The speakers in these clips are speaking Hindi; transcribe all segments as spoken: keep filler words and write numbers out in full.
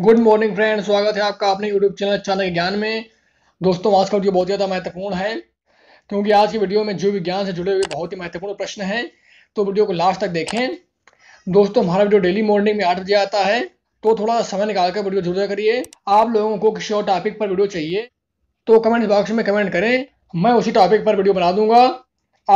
गुड मॉर्निंग फ्रेंड, स्वागत है आपका अपने यूट्यूब चैनल चाणक्य ज्ञान में। दोस्तों, आज का वीडियो बहुत ज़्यादा महत्वपूर्ण है क्योंकि आज की वीडियो में जीव विज्ञान से जुड़े हुए बहुत ही महत्वपूर्ण प्रश्न हैं, तो वीडियो को लास्ट तक देखें। दोस्तों, हमारा वीडियो डेली मॉर्निंग में आठ बजे आता है, तो थोड़ा समय निकाल कर वीडियो जरूर करिए। आप लोगों को किसी और टॉपिक पर वीडियो चाहिए तो कमेंट बॉक्स में कमेंट करें, मैं उसी टॉपिक पर वीडियो बना दूंगा।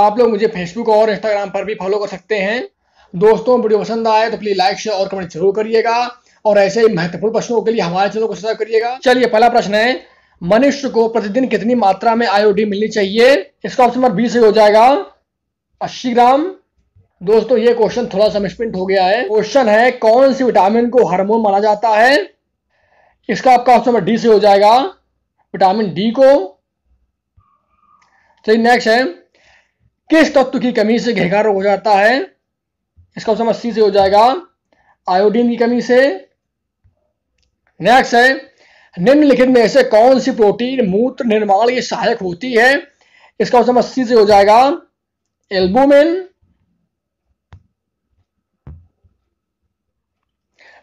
आप लोग मुझे फेसबुक और इंस्टाग्राम पर भी फॉलो कर सकते हैं। दोस्तों, वीडियो पसंद आए तो प्लीज लाइक शेयर और कमेंट जरूर करिएगा और ऐसे ही महत्वपूर्ण प्रश्नों के लिए हमारे चैनल को सब्सक्राइब करिएगा। चलिए, पहला प्रश्न है, मनुष्य को प्रतिदिन कितनी मात्रा में आयोडीन मिलनी चाहिए? इसका ऑप्शन नंबर बी से हो जाएगा अस्सी ग्राम। दोस्तों, ये क्वेश्चन थोड़ा सा मिसप्रिंट हो गया है। क्वेश्चन है, कौन सी विटामिन को हार्मोन माना जाता है? इसका आपका ऑप्शन नंबर डी से हो जाएगा, विटामिन डी को। चलिए, नेक्स्ट है, किस तत्व की कमी से घेघा रोग हो जाता है? इसका ऑप्शन नंबर सी से हो जाएगा, आयोडीन की कमी से। नेक्स्ट है, निम्नलिखित में से कौन सी प्रोटीन मूत्र निर्माण की सहायक होती है? इसका ऑप्शन नंबर सी से हो जाएगा, एल्बुमिन।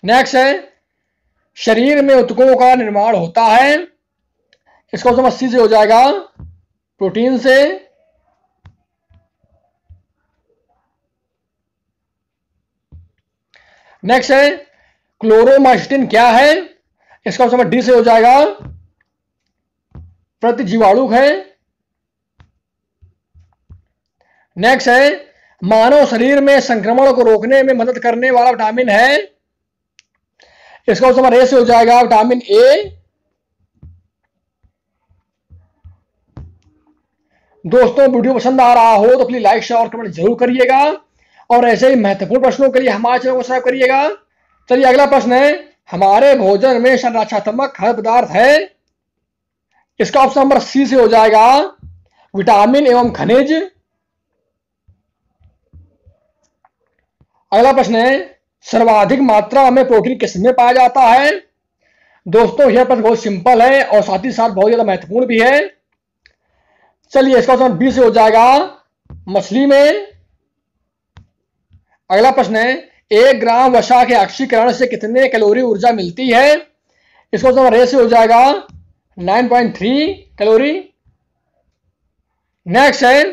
नेक्स्ट है, शरीर में ऊतकों का निर्माण होता है। इसका ऑप्शन नंबर सी से हो जाएगा, प्रोटीन से। नेक्स्ट है, क्लोरोमास्टिन क्या है? इसका ऑप्शन नंबर डी से हो जाएगा, प्रतिजीवाणु है। नेक्स्ट है, मानव शरीर में संक्रमण को रोकने में मदद करने वाला विटामिन है। इसका ऑप्शन नंबर ए से हो जाएगा, विटामिन ए। दोस्तों, वीडियो पसंद आ रहा हो तो प्लीज लाइक शेयर और कमेंट जरूर करिएगा और ऐसे ही महत्वपूर्ण प्रश्नों के लिए हमारे चैनल को सब्सक्राइब करिएगा। चलिए, अगला प्रश्न है, हमारे भोजन में संरचनात्मक खाद्य पदार्थ है। इसका ऑप्शन नंबर सी से हो जाएगा, विटामिन एवं खनिज। अगला प्रश्न है, सर्वाधिक मात्रा में प्रोटीन किसमें पाया जाता है? दोस्तों, यह प्रश्न बहुत सिंपल है और साथ ही साथ बहुत ज्यादा महत्वपूर्ण भी है। चलिए, इसका ऑप्शन बी से हो जाएगा, मछली में। अगला प्रश्न है, एक ग्राम वसा के ऑक्सीकरण से कितने कैलोरी ऊर्जा मिलती है? इसका ऑप्शन नंबर ए से हो जाएगा, नौ पॉइंट तीन कैलोरी। नेक्स्ट है,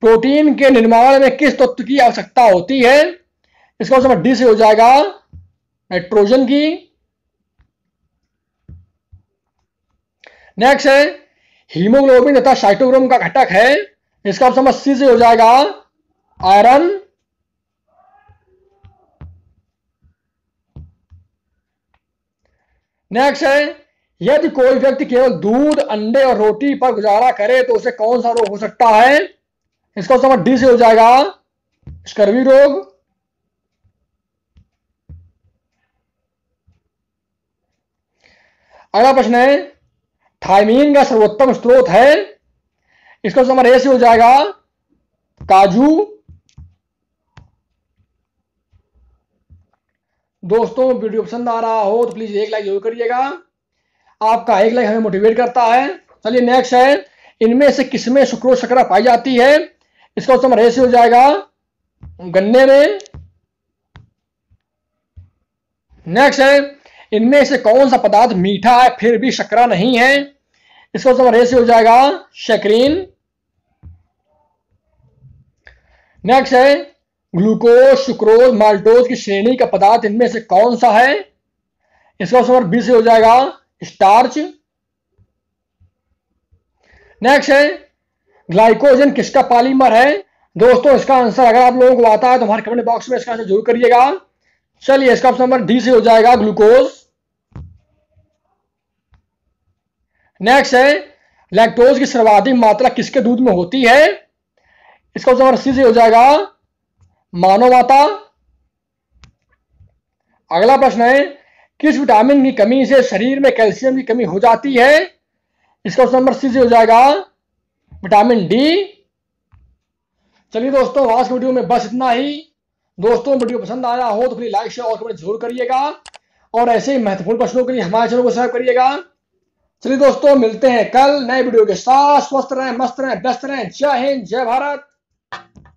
प्रोटीन के निर्माण में किस तत्व की आवश्यकता होती है? इसका ऑप्शन नंबर डी से हो जाएगा, नाइट्रोजन की। नेक्स्ट है, हीमोग्लोबिन तथा साइटोग्लोबिन का घटक है। इसका ऑप्शन नंबर सी से हो जाएगा, आयरन। नेक्स्ट है, यदि कोई व्यक्ति केवल दूध, अंडे और रोटी पर गुजारा करे तो उसे कौन सा रोग हो सकता है? इसका ऑप्शन नंबर डी से हो जाएगा, स्कर्वी रोग। अगला प्रश्न है, थाईमीन का सर्वोत्तम स्रोत है। इसका ऑप्शन नंबर ए से हो जाएगा, काजू। दोस्तों, वीडियो पसंद आ रहा हो तो प्लीज एक लाइक जरूर करिएगा, आपका एक लाइक हमें मोटिवेट करता है। चलिए, नेक्स्ट है, इनमें से किसमें शुक्रो शकरा पाई जाती है? इसका ऑप्शन नंबर ए से हो जाएगा, गन्ने में। नेक्स्ट है, इनमें से कौन सा पदार्थ मीठा है फिर भी शकरा नहीं है? इसका ऑप्शन नंबर ए से हो जाएगा, शकरीन। नेक्स्ट है, ग्लूकोज, सुक्रोज, माल्टोज की श्रेणी का पदार्थ इनमें से कौन सा है? इसका ऑप्शन नंबर बी से हो जाएगा, स्टार्च। नेक्स्ट है, ग्लाइकोजन किसका पॉलीमर है? दोस्तों, इसका आंसर अगर आप लोगों को आता है तो हमारे कमेंट बॉक्स में इसका आंसर जरूर करिएगा। चलिए, इसका ऑप्शन नंबर डी से हो जाएगा, ग्लूकोज। नेक्स्ट है, लैक्टोज की सर्वाधिक मात्रा किसके दूध में होती है? इसका ऑप्शन नंबर सी से हो जाएगा, मानव माता। अगला प्रश्न है, किस विटामिन की कमी से शरीर में कैल्शियम की कमी हो जाती है? इसका ऑप्शन नंबर सी से हो जाएगा, विटामिन डी। चलिए दोस्तों, आज के वीडियो में बस इतना ही। दोस्तों, वीडियो पसंद आया हो तो प्लीज लाइक शेयर और कमेंट जरूर करिएगा और ऐसे ही महत्वपूर्ण प्रश्नों के लिए हमारे चैनल को सब्सक्राइब करिएगा। चलिए दोस्तों, मिलते हैं कल नए वीडियो के साथ। स्वस्थ रहें, मस्त रहें, व्यस्त रहें। जय हिंद, जय भारत।